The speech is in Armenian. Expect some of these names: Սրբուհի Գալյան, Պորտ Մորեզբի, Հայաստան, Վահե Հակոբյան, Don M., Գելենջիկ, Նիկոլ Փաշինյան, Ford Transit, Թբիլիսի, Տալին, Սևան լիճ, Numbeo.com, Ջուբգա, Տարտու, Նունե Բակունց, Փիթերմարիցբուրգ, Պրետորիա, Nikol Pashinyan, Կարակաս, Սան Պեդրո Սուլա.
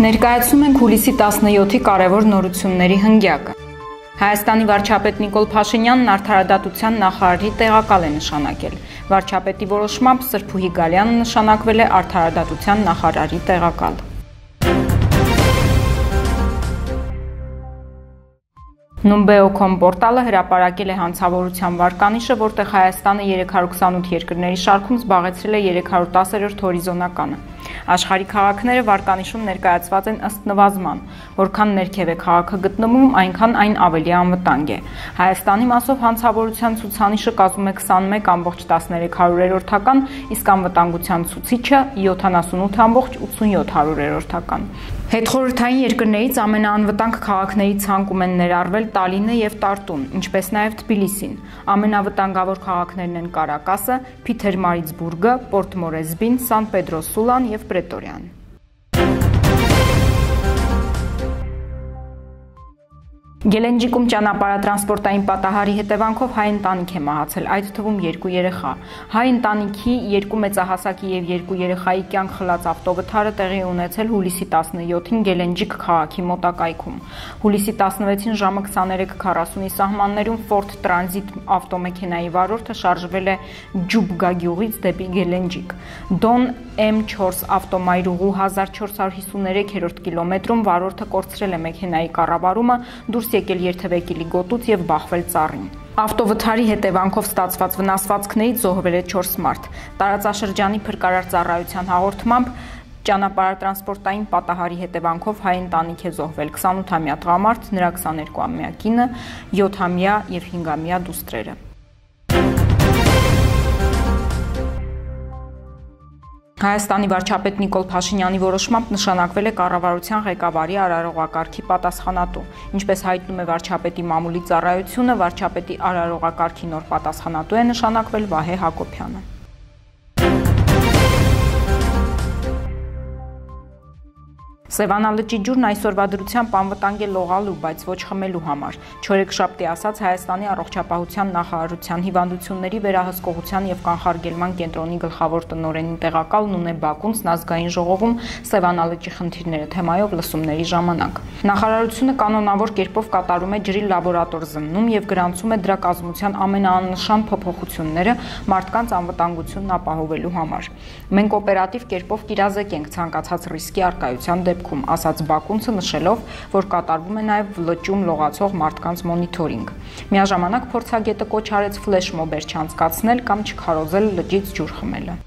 Ներկայացնում ենք հուլիսի 17-ի կարևոր նորությունների հնգյակը։ Հայաստանի վարչապետ Նիկոլ Փաշինյանն արդարադատության նախարարի տեղակալ է նշանակել։ Վարչապետի որոշմամբ Սրբուհի Գալյանը նշանակվել է արդարադատության նախարարի տեղակալ։ Numbeo.com պորտալը հրապարակել է հանցավորության վարկանիշը, որտեղ Հայաստանը 328 երկրների շարքում զբաղեցրել է 310-րդ հորիզոնականը։ Աշխարհի քաղաքները վարկանիշում ներկայացված են ըստ նվազման, որքան ներքև է քաղաքը գտնվում, այնքան այն ավելի անվտանգ է։ Հայաստանի մասով հանցավորության ցուցանիշը կազմում է 21.13%-ական, իսկ անվտանգության ցուցիչը 78.87%-ական։ Հետխորհրդային երկրներից ամենաանվտանգ քաղաքների ցանկում են ներառվել Տալինը եւ Տարտուն, ինչպես նաեւ Թբիլիսին։ Ամենավտանգավոր քաղաքներն են Կարակասը, Փիթերմարիցբուրգը, Պորտ Մորեզբին, Սան Պեդրո Սուլան եւ Պրետորիան։ Գելենջիկում ճանապարհատրանսպորտային պատահարի հետևանքով հայ ընտանիք է մահացել, այդ թվում 2 երեխա։ Հայ ընտանիքի 2 մեծահասակի եւ 2 երեխայի կյանք խլած ավտովթարը տեղի ունեցել հուլիսի 17-ին Գելենջիկ քաղաքի մոտակայքում։ Հուլիսի 16-ին ժամը 23:40-ի սահմաններում Ford Transit ավտոմեքենայի վարորդը շարժվել է Ջուբգա գյուղից դեպի Գելենջիկ։ Don M. 4 ավտոմայրուղու 1453-րդ կիլոմետրում վարորդը կորցրել է մեքենայի կառավարումը, դուրս եկել երթևեկիլի գոտուց եւ բախվել ծառին։ Ավտովթարի հետևանքով ստացված վնասվածքներից զոհվել է 4 մարդ։ Տարածաշրջանի փրկարար ծառայության հաղորդմամբ ճանապարհատրանսպորտային պատահարի հետևանքով հայ ընտանիք է զոհվել 28-ամյա տղամարդ, նրա 22-ամյա կինը, 7-ամյա եւ 5-ամյա դուստրերը։ Հայաստանի վարչապետ Նիկոլ Փաշինյանի որոշմամբ նշանակվել է կառավարության ղեկավարի արարողակարգի պատասխանատու, ինչպես հայտնում է վարչապետի մամուլի ծառայությունը, վարչապետի արարողակարգի նոր պատասխանատու է նշանակվել Վահե Հակոբյանը։ Սևանա լճի ջուրն այսօրվա դրությամբ անվտանգ է լողալու, բայց ոչ խմելու համար։ Չորեքշաբթի ասաց Հայաստանի առողջապահության նախարարության հիվանդությունների վերահսկողության եւ կանխարգելման կենտրոնի գլխավոր տնօրենի տեղակալ Նունե Բակունցն ազգային ժողովում Սևանա լճի խնդիրները թեմայով լսումների ժամանակ։ Նախարարությունը կանոնավոր կերպով կատարում է ջրի լաբորատոր զննում եւ գրանցում է դրա կազմության ամենաաննշան փոփոխությունները մարդկանց անվտանգությունն ապահովելու համար։ Մենք օպերատիվ կերպով կիրազեկ ենք ցանկացած ռիսկի առկայության դեպքում, ասաց Բակունցը, նշելով, որ կատարվում է նաև լճում լողացող մարդկանց մոնիթորինգ։ Միաժամանակ փորձագետը կոչ արեց ֆլեշմոբեր չանցկացնել կամ չքարոզել լճից ջուր խմելը։